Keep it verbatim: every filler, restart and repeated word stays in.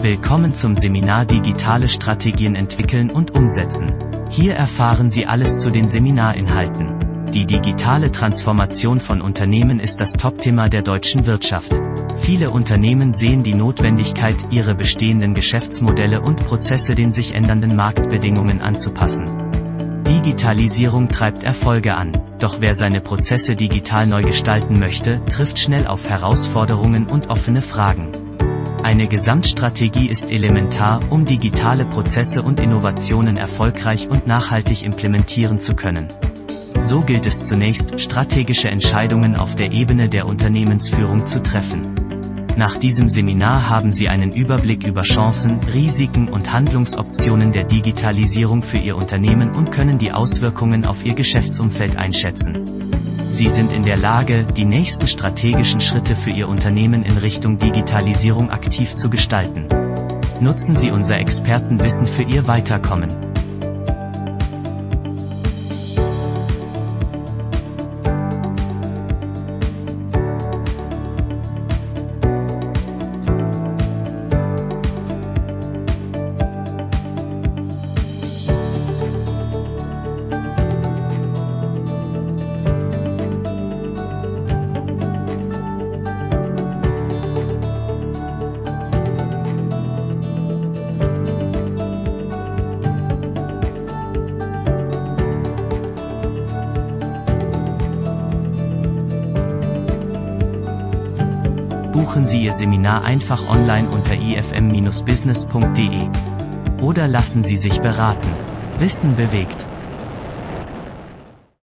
Willkommen zum Seminar Digitale Strategien entwickeln und umsetzen. Hier erfahren Sie alles zu den Seminarinhalten. Die digitale Transformation von Unternehmen ist das Topthema der deutschen Wirtschaft. Viele Unternehmen sehen die Notwendigkeit, ihre bestehenden Geschäftsmodelle und Prozesse den sich ändernden Marktbedingungen anzupassen. Digitalisierung treibt Erfolge an, doch wer seine Prozesse digital neu gestalten möchte, trifft schnell auf Herausforderungen und offene Fragen. Eine Gesamtstrategie ist elementar, um digitale Prozesse und Innovationen erfolgreich und nachhaltig implementieren zu können. So gilt es zunächst, strategische Entscheidungen auf der Ebene der Unternehmensführung zu treffen. Nach diesem Seminar haben Sie einen Überblick über Chancen, Risiken und Handlungsoptionen der Digitalisierung für Ihr Unternehmen und können die Auswirkungen auf Ihr Geschäftsumfeld einschätzen. Sie sind in der Lage, die nächsten strategischen Schritte für Ihr Unternehmen in Richtung Digitalisierung aktiv zu gestalten. Nutzen Sie unser Expertenwissen für Ihr Weiterkommen. Buchen Sie Ihr Seminar einfach online unter i f m bindestrich business punkt de oder lassen Sie sich beraten. Wissen bewegt.